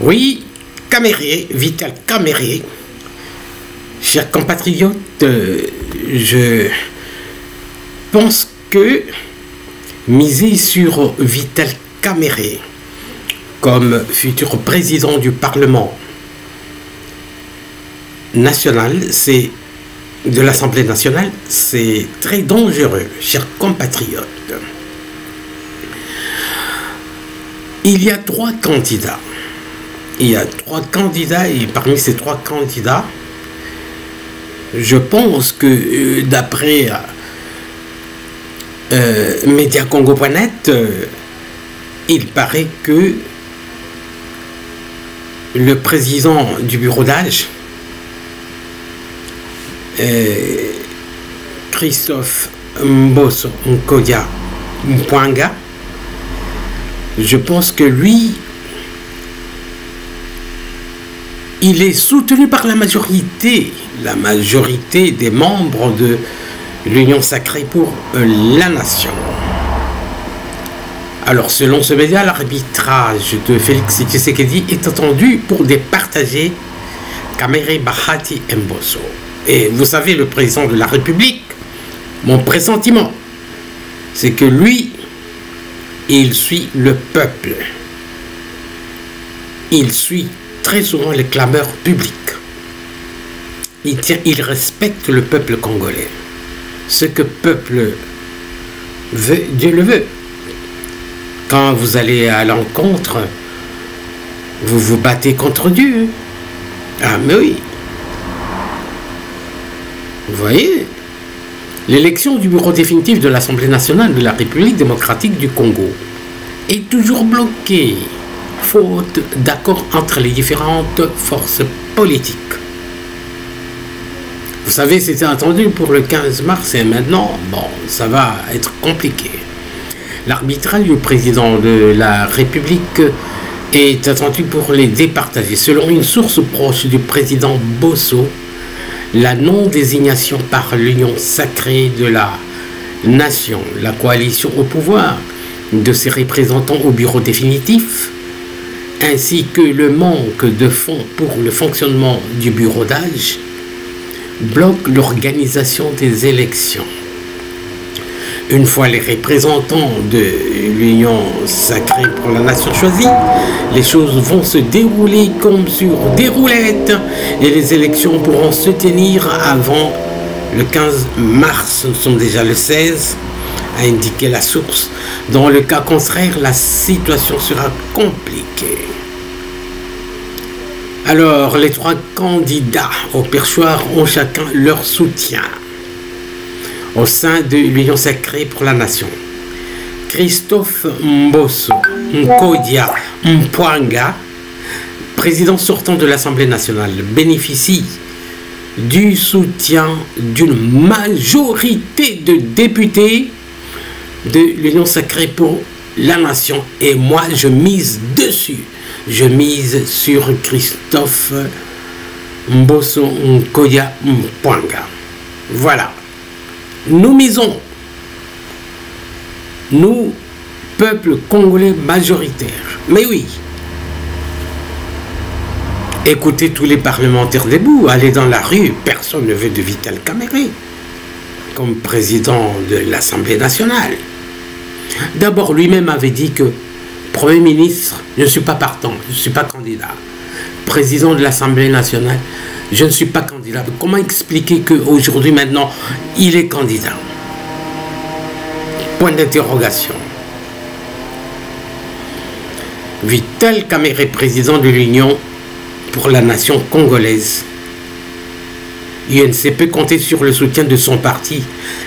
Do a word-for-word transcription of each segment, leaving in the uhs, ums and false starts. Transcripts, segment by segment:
Oui, Kamerhe, Vital Kamerhe, chers compatriotes, je pense que miser sur Vital Kamerhe comme futur président du Parlement national, c'est de l'Assemblée nationale, c'est très dangereux, chers compatriotes. Il y a trois candidats. Il y a trois candidats et parmi ces trois candidats, je pense que euh, d'après euh, Mediacongo point net, euh, il paraît que le président du bureau d'âge, Euh, Christophe Mbos N'Kodia Pwanga, je pense que lui, il est soutenu par la majorité, la majorité des membres de l'Union sacrée pour la nation. Alors, selon ce média, l'arbitrage de Félix Tshisekedi est attendu pour départager Kamerhe Bahati Mboso. Et vous savez, le président de la République, mon pressentiment, c'est que lui, il suit le peuple. Il suit très souvent les clameurs publiques. Il, tient, il respecte le peuple congolais. Ce que le peuple veut, Dieu le veut. Quand vous allez à l'encontre, vous vous battez contre Dieu. Ah, mais oui. Vous voyez, l'élection du bureau définitif de l'Assemblée nationale de la République démocratique du Congo est toujours bloquée, faute d'accord entre les différentes forces politiques. Vous savez, c'était attendu pour le quinze mars et maintenant, bon, ça va être compliqué. L'arbitrage du président de la République est attendu pour les départager. Selon une source proche du président Mboso, la non-désignation par l'Union sacrée de la nation, la coalition au pouvoir de ses représentants au bureau définitif, ainsi que le manque de fonds pour le fonctionnement du bureau d'âge, bloquent l'organisation des élections. Une fois les représentants de l'Union sacrée pour la nation choisie, les choses vont se dérouler comme sur des roulettes et les élections pourront se tenir avant le quinze mars. Nous sommes déjà le seize, a indiqué la source. Dans le cas contraire, la situation sera compliquée. Alors, les trois candidats au perchoir ont chacun leur soutien au sein de l'Union sacrée pour la nation. Christophe Mbos N'Kodia Pwanga, président sortant de l'Assemblée nationale, bénéficie du soutien d'une majorité de députés de l'Union sacrée pour la nation. Et moi, je mise dessus. Je mise sur Christophe Mbos N'Kodia Pwanga. Voilà. Nous misons, nous, peuple congolais majoritaire. Mais oui, écoutez tous les parlementaires debout, allez dans la rue, personne ne veut de Vital Kamerhe comme président de l'Assemblée nationale. D'abord, lui-même avait dit que Premier ministre, je ne suis pas partant, je ne suis pas candidat. Président de l'Assemblée nationale, je ne suis pas candidat. Comment expliquer qu'aujourd'hui, maintenant, il est candidat? Point d'interrogation. Vital Kamerhe, président de l'Union pour la nation congolaise, U N C peut compter sur le soutien de son parti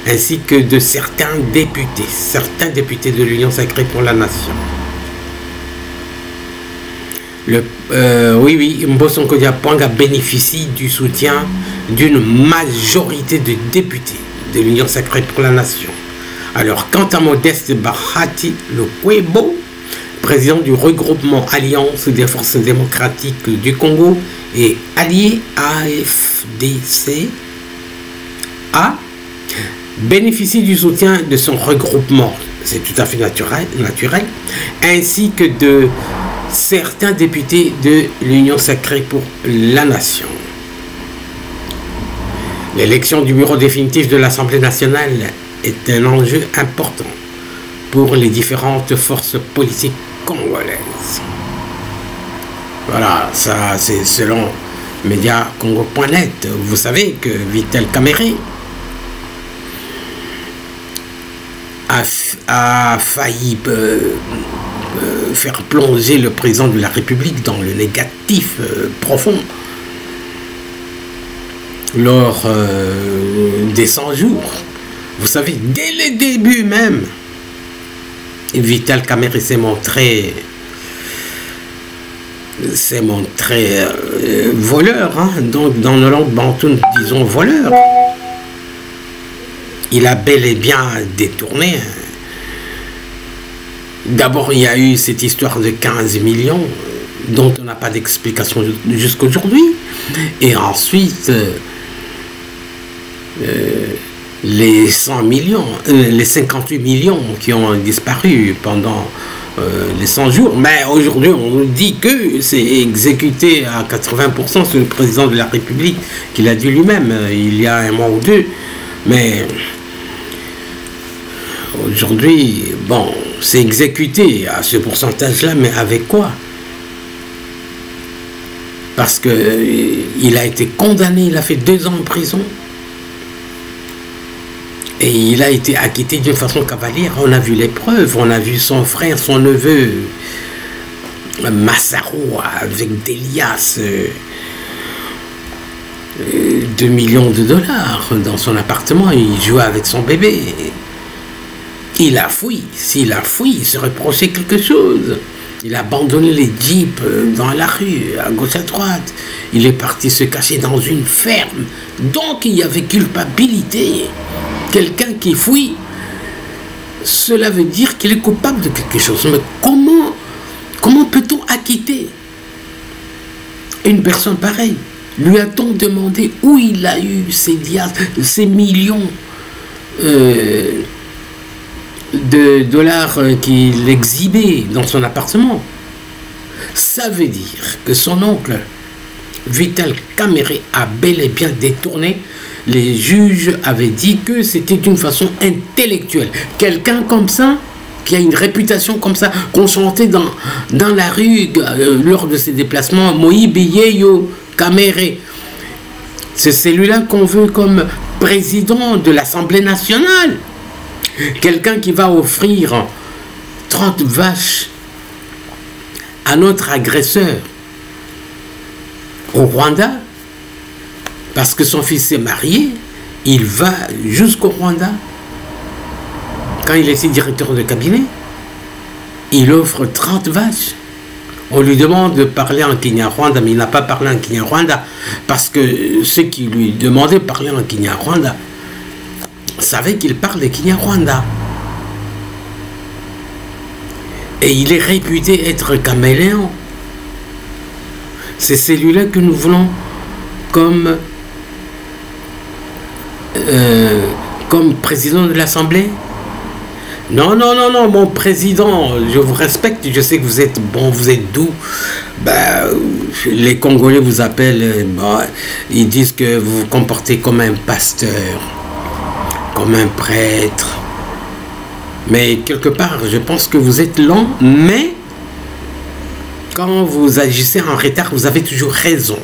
ainsi que de certains députés, certains députés de l'Union sacrée pour la nation. Le, euh, oui, oui, Mboso N'Kodia Pwanga bénéficie du soutien d'une majorité de députés de l'Union sacrée pour la nation. Alors, quant à Modeste Bahati Mboso, président du regroupement Alliance des Forces Démocratiques du Congo et allié A F D C, a bénéficie du soutien de son regroupement, c'est tout à fait naturel, naturel ainsi que de certains députés de l'Union sacrée pour la nation. L'élection du bureau définitif de l'Assemblée nationale est un enjeu important pour les différentes forces politiques congolaises. Voilà, ça c'est selon Mediacongo point net. Vous savez que Vital Kamerhe a, a failli euh, euh, faire plonger le président de la République dans le négatif euh, profond lors euh, des cent jours. Vous savez, dès le début même, Vital Kamerhe s'est montré s'est montré euh, voleur, hein? Donc dans nos langues bantoues, disons voleur. Il a bel et bien détourné. D'abord, il y a eu cette histoire de quinze millions dont on n'a pas d'explication jusqu'à aujourd'hui. Et ensuite, euh, euh, les cent millions, euh, les cinquante-huit millions qui ont disparu pendant euh, les cent jours. Mais aujourd'hui, on nous dit que c'est exécuté à quatre-vingts pour cent sur le président de la République qu'il a dit lui-même il y a un mois ou deux. Mais aujourd'hui, bon, c'est exécuté à ce pourcentage-là, mais avec quoi? Parce que euh, il a été condamné, il a fait deux ans en prison. Et il a été acquitté d'une façon cavalière. On a vu les preuves, on a vu son frère, son neveu, Massaro, avec des liasses, euh, deux millions de dollars dans son appartement. Il jouait avec son bébé. Il a fouillé. S'il a fouillé, il se reprochait quelque chose. Il a abandonné les jeeps dans la rue, à gauche, à droite. Il est parti se cacher dans une ferme. Donc il y avait culpabilité. Quelqu'un qui fouille, cela veut dire qu'il est coupable de quelque chose. Mais comment, comment peut-on acquitter une personne pareille? Lui a-t-on demandé où il a eu ces dias, ces millions euh, de dollars qu'il exhibait dans son appartement? Ça veut dire que son oncle, Vital Kamerhe, a bel et bien détourné. Les juges avaient dit que c'était d'une façon intellectuelle. Quelqu'un comme ça, qui a une réputation comme ça, qu'on chantait dans, dans la rue euh, lors de ses déplacements, Moïbe Yeyo Kamerhe. C'est celui-là qu'on veut comme président de l'Assemblée nationale. Quelqu'un qui va offrir trente vaches à notre agresseur au Rwanda. Parce que son fils est marié, il va jusqu'au Rwanda. Quand il est directeur de cabinet, il offre trente vaches. On lui demande de parler en Kinyarwanda, mais il n'a pas parlé en Kinyarwanda. Parce que ceux qui lui demandaient de parler en Kinyarwanda savaient qu'il parle de Kinyarwanda. Et il est réputé être caméléon. C'est celui-là que nous voulons comme... Euh, comme président de l'Assemblée? Non, non, non, non, mon président, je vous respecte, je sais que vous êtes bon, vous êtes doux. Bah, les Congolais vous appellent, bah, ils disent que vous vous comportez comme un pasteur, comme un prêtre. Mais quelque part, je pense que vous êtes lent, mais quand vous agissez en retard, vous avez toujours raison.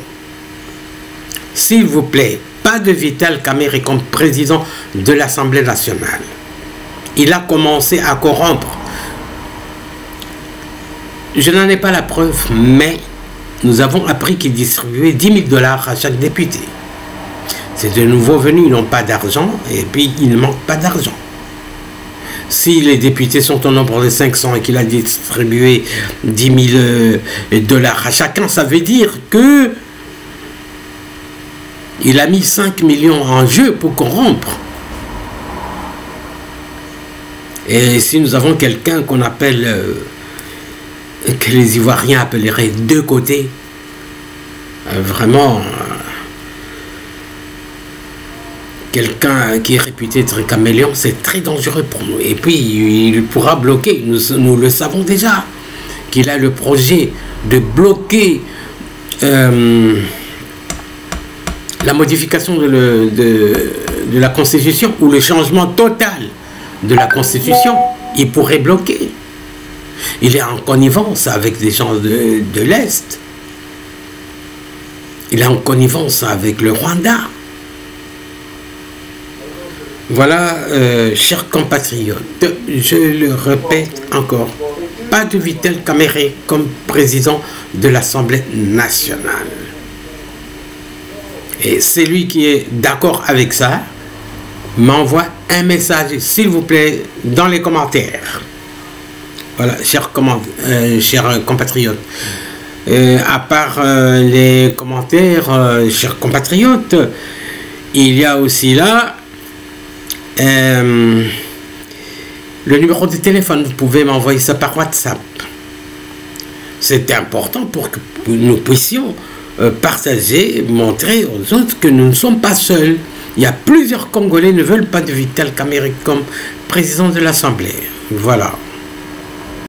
S'il vous plaît, pas de Vital Kamerhe comme président de l'Assemblée nationale. Il a commencé à corrompre. Je n'en ai pas la preuve, mais nous avons appris qu'il distribuait dix mille dollars à chaque député. C'est de nouveaux venus, ils n'ont pas d'argent et puis il ne manque pas d'argent. Si les députés sont au nombre de cinq cents et qu'il a distribué dix mille dollars à chacun, ça veut dire que il a mis cinq millions en jeu pour corrompre. Et si nous avons quelqu'un qu'on appelle, euh, que les Ivoiriens appelleraient deux côtés, euh, vraiment, euh, quelqu'un qui est réputé être caméléon, c'est très dangereux pour nous. Et puis, il pourra bloquer, nous, nous le savons déjà. qu'il a le projet de bloquer euh, la modification de, le, de, de la Constitution ou le changement total de la Constitution, il pourrait bloquer. Il est en connivence avec des gens de, de l'Est. Il est en connivence avec le Rwanda. Voilà, euh, chers compatriotes, je le répète encore, pas de Vital Kamerhe comme président de l'Assemblée nationale. Et celui qui est d'accord avec ça m'envoie un message, s'il vous plaît, dans les commentaires. Voilà, chers, comment, euh, chers compatriotes. Euh, à part euh, les commentaires, euh, chers compatriotes, il y a aussi là Euh, le numéro de téléphone. Vous pouvez m'envoyer ça par WhatsApp. C'est important pour que nous puissions partager, montrer aux autres que nous ne sommes pas seuls. Il y a plusieurs Congolais qui ne veulent pas de Vital Kamerhe comme président de l'Assemblée. Voilà.